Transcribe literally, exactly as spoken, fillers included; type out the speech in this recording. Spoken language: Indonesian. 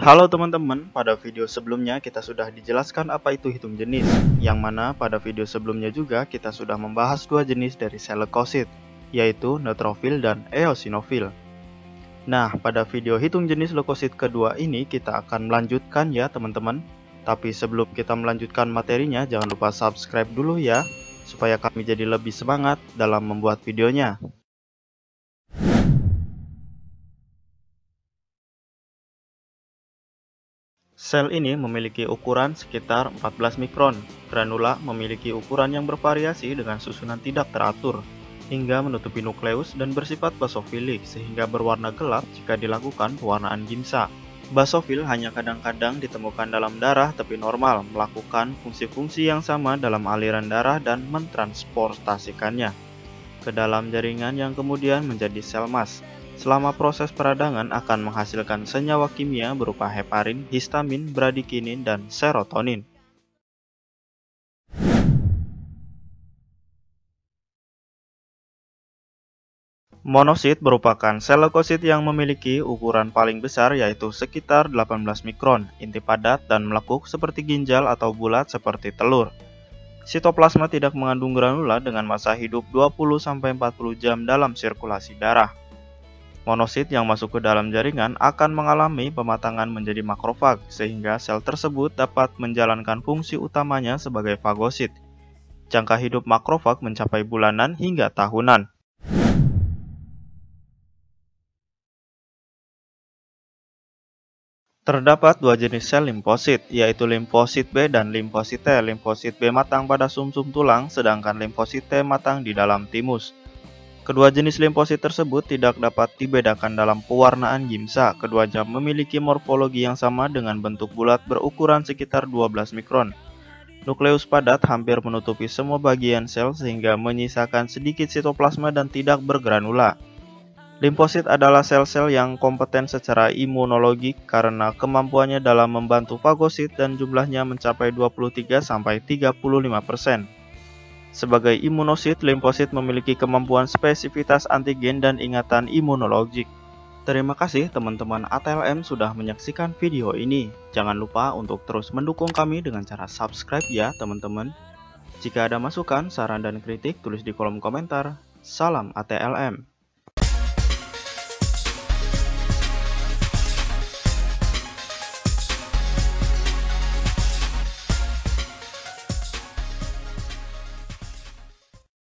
Halo teman-teman, pada video sebelumnya kita sudah dijelaskan apa itu hitung jenis, yang mana pada video sebelumnya juga kita sudah membahas dua jenis dari sel leukosit, yaitu neutrofil dan eosinofil. Nah, pada video hitung jenis leukosit kedua ini kita akan melanjutkan ya teman-teman. Tapi sebelum kita melanjutkan materinya, jangan lupa subscribe dulu ya, supaya kami jadi lebih semangat dalam membuat videonya. Sel ini memiliki ukuran sekitar empat belas mikron, granula memiliki ukuran yang bervariasi dengan susunan tidak teratur, hingga menutupi nukleus dan bersifat basofilik sehingga berwarna gelap jika dilakukan pewarnaan Giemsa. Basofil hanya kadang-kadang ditemukan dalam darah tapi normal, melakukan fungsi-fungsi yang sama dalam aliran darah dan mentransportasikannya ke dalam jaringan yang kemudian menjadi sel mas. Selama proses peradangan akan menghasilkan senyawa kimia berupa heparin, histamin, bradykinin, dan serotonin. Monosit merupakan sel leukosit yang memiliki ukuran paling besar yaitu sekitar delapan belas mikron, inti padat dan melekuk seperti ginjal atau bulat seperti telur. Sitoplasma tidak mengandung granula dengan masa hidup dua puluh sampai empat puluh jam dalam sirkulasi darah. Monosit yang masuk ke dalam jaringan akan mengalami pematangan menjadi makrofag, sehingga sel tersebut dapat menjalankan fungsi utamanya sebagai fagosit. Jangka hidup makrofag mencapai bulanan hingga tahunan. Terdapat dua jenis sel limfosit, yaitu limfosit B dan limfosit T. Limfosit B matang pada sumsum tulang, sedangkan limfosit T matang di dalam timus. Kedua jenis limfosit tersebut tidak dapat dibedakan dalam pewarnaan Giemsa. Keduanya memiliki morfologi yang sama dengan bentuk bulat berukuran sekitar dua belas mikron. Nukleus padat hampir menutupi semua bagian sel sehingga menyisakan sedikit sitoplasma dan tidak bergranula. Limfosit adalah sel-sel yang kompeten secara imunologi karena kemampuannya dalam membantu fagosit dan jumlahnya mencapai dua puluh tiga sampai tiga puluh lima persen. Sebagai imunosit, limfosit memiliki kemampuan spesifitas antigen dan ingatan imunologik. Terima kasih teman-teman A T L M sudah menyaksikan video ini. Jangan lupa untuk terus mendukung kami dengan cara subscribe ya teman-teman. Jika ada masukan, saran, dan kritik, tulis di kolom komentar. Salam A T L M.